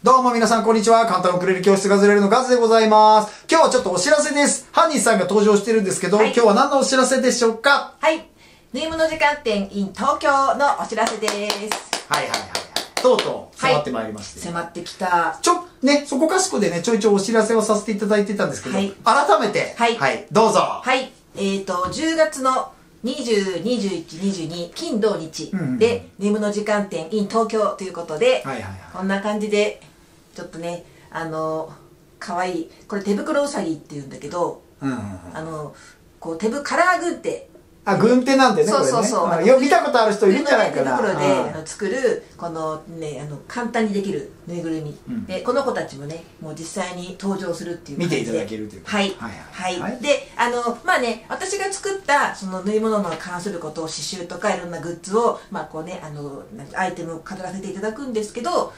どうも皆さんこんにちは。簡単にウクレレ教室がずれるのガズでございます。今日はちょっとお知らせです。ハニーさんが登場してるんですけど、はい、今日は何のお知らせでしょうか？はい。縫い物時間店 in 東京のお知らせです。はいはいはい。とうとう迫ってまいりまして、はい、迫ってきた。ね、そこかしこでね、ちょいちょいお知らせをさせていただいてたんですけど、はい、改めて、はい、はい、どうぞ。はい。10月の20、21、22、金、土、日で、縫い物時間店 in 東京ということで、こんな感じで、ちょっとね、かわいい、これ手袋うさぎっていうんだけど、こうカラー軍手。あ、軍手なんでね、これね。そうそうそう。見たことある人いるんじゃないかな。手袋で作る、このね、簡単にできるぬいぐるみ。で、この子たちもね、もう実際に登場するっていう感じで。見ていただけるという。はい。はい。で、まあね、私が作った、その縫い物の関することを刺繍とかいろんなグッズを、まあこうね、アイテムを飾らせていただくんですけど、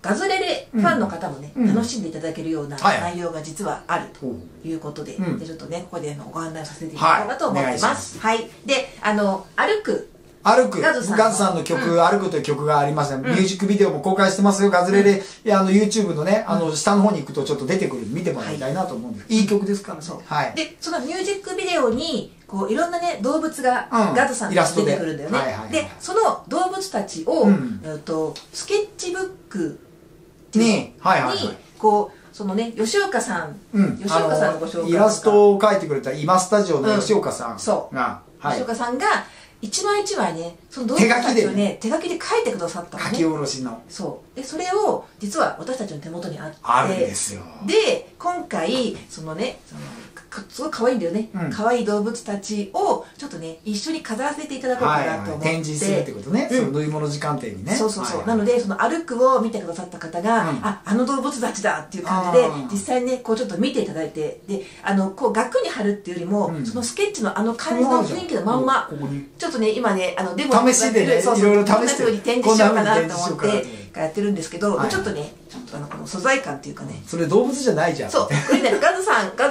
ガズレレファンの方もね、楽しんでいただけるような内容が実はあるということで、ちょっとね、ここでご案内させていただこうかと思ってます。はい。で、歩く。ガズさんの曲、歩くという曲がありますね。ミュージックビデオも公開してますよ。ガズレレ、YouTube のね、下の方に行くとちょっと出てくる、見てもらいたいなと思うんです。いい曲ですから、そう。はい。で、そのミュージックビデオに、こう、いろんなね、動物が、ガズさんが出てくるんだよね。で、その動物たちを、スケッチブック、に、こう、そのね、吉岡さん、のご紹介。イラストを描いてくれた今スタジオの吉岡さん。そう。吉岡さんが、一枚一枚ね、その動物たちをね、手書きで書いてくださったのね。書き下ろしの。そう。で、それを、実は私たちの手元にあって。あるんですよ。で、今回、そのね、すごい可愛いんだよね。可愛い動物たちを、ちょっとね、一緒に飾らせていただこうかなと思って。展示するってことね。その縫い物時間店にね。そうそうそう。なので、その歩くを見てくださった方が、あ、あの動物たちだっていう感じで、実際にね、こうちょっと見ていただいて、で、こう額に貼るっていうよりも、そのスケッチの感じの雰囲気のまんま、ちょっとね、今ね、デモを試してね、いろいろ試して。こんな風に展示しようかなと思って、やってるんですけど、ちょっとね、ちょっとこの素材感っていうかね。それ動物じゃないじゃん。そう。これね、ガズ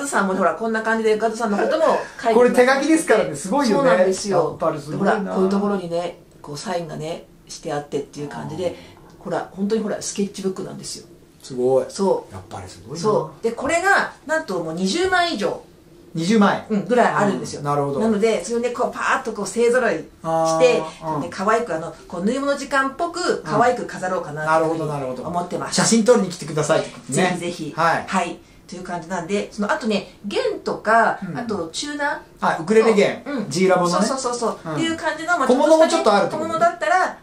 さんもほら、こんな感じでガズさんのことも書いて。これ手書きですからね、すごいよね。そうなんですよ。ほら、こういうところにね、こうサインがね、してあってっていう感じで、ほら、本当にほら、スケッチブックなんですよ。すごい。そう。やっぱりすごいな。そう。で、これが、なんともう20枚以上。20枚ぐらいあるんですよ。なるほど。なので、それをね、こう、パーッとこう、勢ぞろいして、可愛く、こう、縫い物時間っぽく、可愛く飾ろうかなと思ってます。写真撮りに来てください。ぜひぜひ。はい。という感じなんで、その、あとね、弦とか、あと、チューナー。あ、ウクレレ弦。Gラボのね。そうそうそう。っていう感じの、小物もちょっとあると。小物だったら、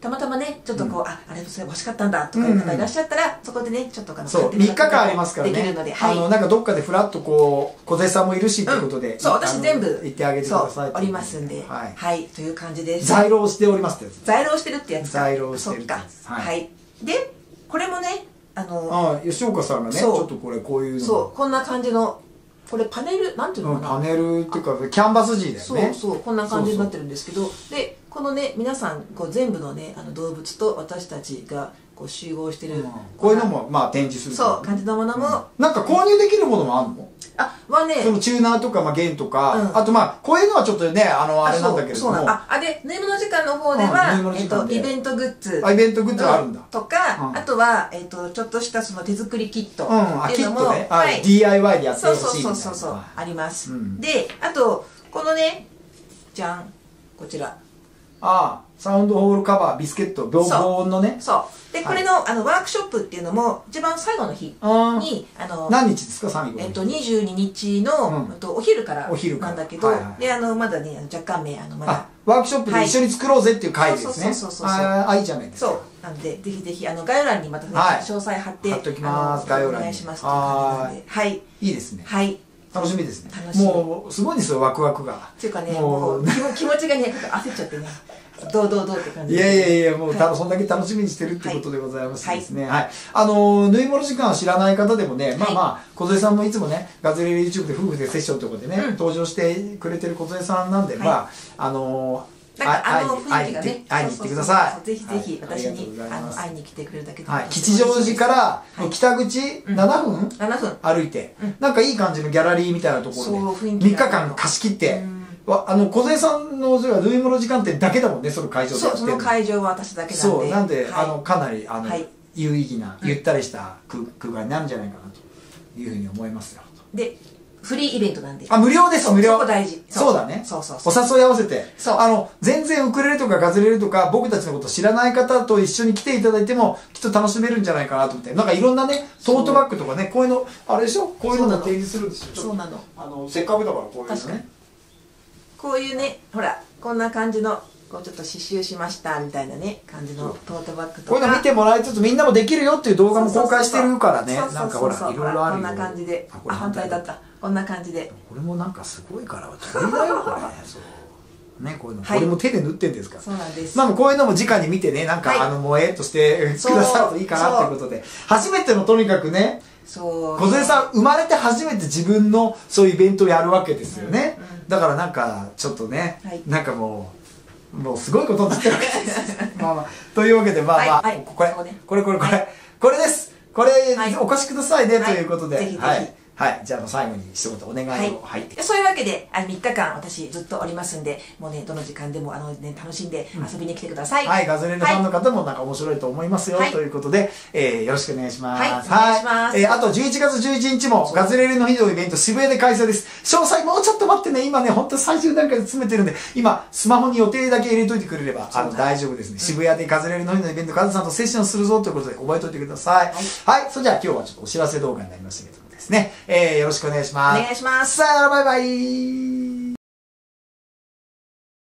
たまたまね、ちょっとこう、あ、あれそれ欲しかったんだ、とかいう方いらっしゃったら、そこでね、ちょっとそう、3日間ありますからね。なんかどっかでフラッとこう、小手さんもいるし、ということで。そう、私全部。行ってあげてください。おりますんで。はい。という感じです。在廊しておりますってやつ。在廊してるってやつ。在廊してる。そっか。はい。で、これもね、吉岡さんがね、ちょっとこれこういうの。そう、こんな感じの、これパネル、なんていうのかな。パネルっていうか、キャンバス地だよね。そうそう、こんな感じになってるんですけど、で、このね、皆さん、全部のね、動物と私たちが集合してる。こういうのも、まあ、展示する。そう、感じのものも。なんか購入できるものもあるの？あ、はね。そのチューナーとか、まあ、弦とか、あとまあ、こういうのはちょっとね、あれなんだけれども。あ、で、縫い物時間の方では、イベントグッズ。イベントグッズあるんだ。とか、あとは、ちょっとしたその手作りキット。キットね。DIY でやってほしい。そう、あります。で、あと、このね、じゃん、こちら。ああ、サウンドホールカバー、ビスケット、防音のね。そう。で、これの、ワークショップっていうのも、一番最後の日に、何日ですか、最後の日。22日の、お昼からなんだけど、で、まだね、若干まだ。ワークショップで一緒に作ろうぜっていう会ですね。そう。あ、いいじゃないですか。そう。なので、ぜひぜひ、概要欄にまた、詳細貼って、概要欄にお願いします。はい。いいですね。はい。楽しみですね。もう、すごいんですよ、ワクワクが。っていうかね、もう、気持ちがね、焦っちゃってね。どうって感じです。いや、もう、そんだけ楽しみにしてるってことでございますですね。はい。縫い物時間を知らない方でもね、小添さんもいつもね、ガズレレ YouTube で夫婦でセッションということでね、登場してくれてる小添さんなんで、会いに行ってください。ぜひぜひ、私に会いに来てくれるだけでも。吉祥寺から北口7分歩いて、なんかいい感じのギャラリーみたいなところで、3日間貸し切って、小杉さんの縫い物時間店だけだもんね、その会場で。そう、その会場は私だけなんで。そう、なんで、かなり、有意義なゆったりした空間になるんじゃないかなというふうに思いますよ。でフリーイベントなんで。あ、無料です、無料。そこ大事。そうだね。そうそうそう。お誘い合わせて。そう。全然ウクレレとかガズレレとか、僕たちのこと知らない方と一緒に来ていただいても、きっと楽しめるんじゃないかなと思って。なんかいろんなね、トートバッグとかね、こういうの、あれでしょ？こういうの提示するんですよ。そうなの。せっかくだからこういうのね。確かに。こういうね、ほら、こんな感じの、こうちょっと刺繍しました、みたいなね、感じのトートバッグとか。こういうの見てもらいつつ、みんなもできるよっていう動画も公開してるからね。なんかほら、いろいろある。こんな感じで。あ、反対だった。こんな感じで。これもなんかすごいから鳥だよこれ。そうね、こういうの、これも手で縫ってんですから。そうなんです。まあこういうのも直に見てね、なんかもえっとしてくださるといいかなということで、初めてのとにかくね、小杉さん生まれて初めて自分のそういうイベントをやるわけですよね。だからなんかちょっとね、なんかもうすごいことになってるわけです。まあまあというわけでまあまあこれです。これお越しくださいねということで。はい。はい、じゃあ最後に一言お願いを。はい、そういうわけで3日間私ずっとおりますんで、もうねどの時間でもね楽しんで遊びに来てください。はい、ガズレレファンの方もなんか面白いと思いますよということで、よろしくお願いします。はい、あと11月11日もガズレレの日のイベント渋谷で開催です。詳細もうちょっと待ってね、今ね本当最終段階で詰めてるんで、今スマホに予定だけ入れといてくれれば大丈夫ですね。渋谷でガズレレの日のイベント、カズさんとセッションするぞということで覚えておいてください。はい、それじゃあ今日はちょっとお知らせ動画になりましたけど。ですね、よろしくお願いします。お願いします。さよなら、バイバイ。